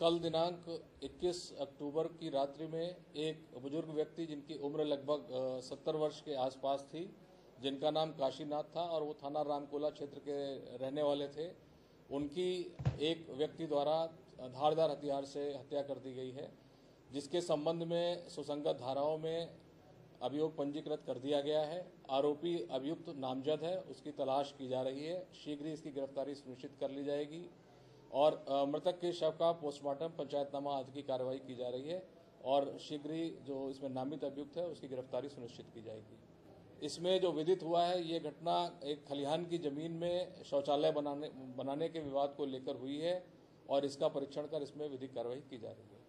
कल दिनांक 21 अक्टूबर की रात्रि में एक बुजुर्ग व्यक्ति जिनकी उम्र लगभग 70 वर्ष के आसपास थी, जिनका नाम काशीनाथ था और वो थाना रामकोला क्षेत्र के रहने वाले थे, उनकी एक व्यक्ति द्वारा धारदार हथियार से हत्या कर दी गई है, जिसके संबंध में सुसंगत धाराओं में अभियोग पंजीकृत कर दिया गया है। आरोपी अभियुक्त नामजद है, उसकी तलाश की जा रही है, शीघ्र ही इसकी गिरफ्तारी सुनिश्चित कर ली जाएगी और मृतक के शव का पोस्टमार्टम पंचायतनामा आदि की कार्रवाई की जा रही है और शीघ्र ही जो इसमें नामित अभियुक्त है उसकी गिरफ्तारी सुनिश्चित की जाएगी। इसमें जो विदित हुआ है, ये घटना एक खलिहान की जमीन में शौचालय बनाने के विवाद को लेकर हुई है और इसका परीक्षण कर इसमें विधिक कार्रवाई की जा रही है।